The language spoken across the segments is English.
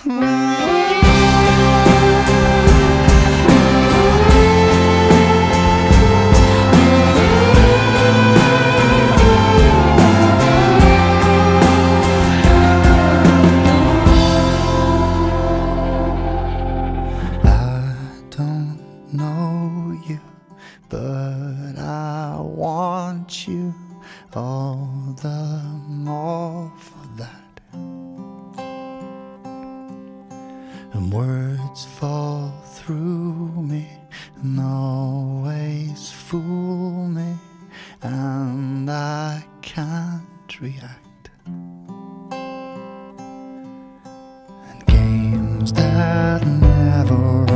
But I want you all the more for that. And words fall through me and always fool me, and I can't react. And games that never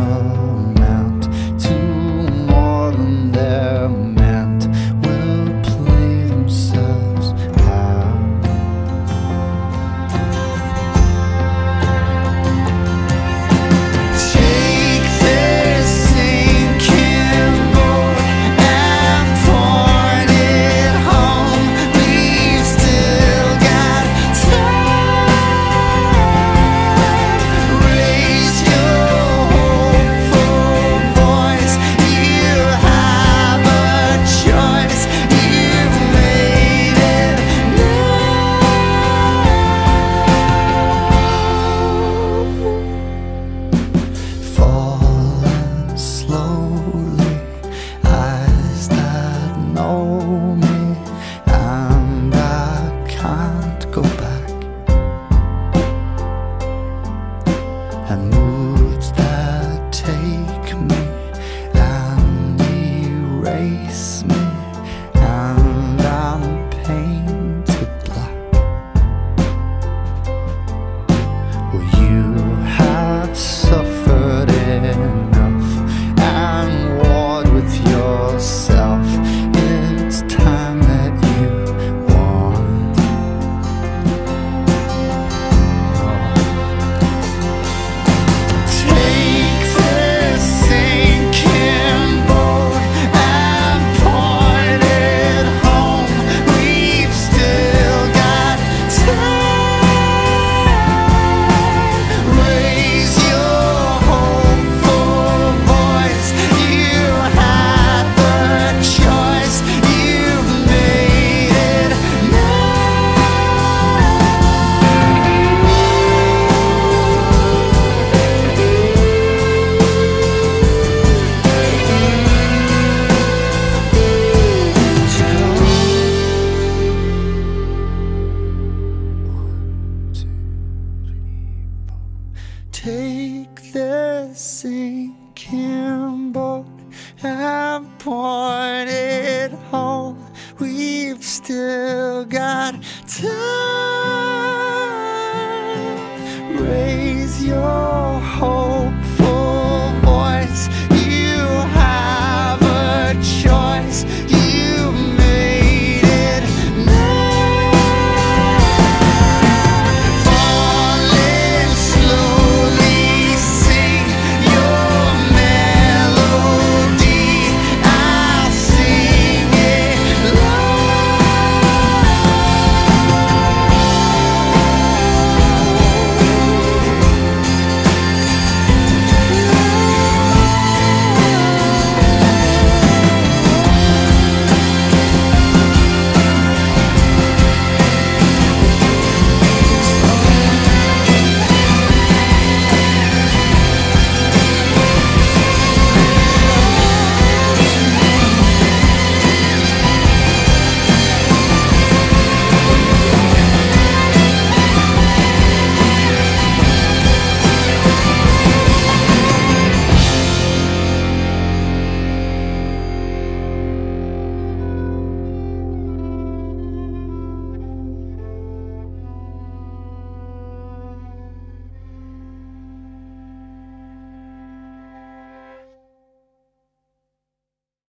take the sinking boat and point it home. We've still got time. Raise your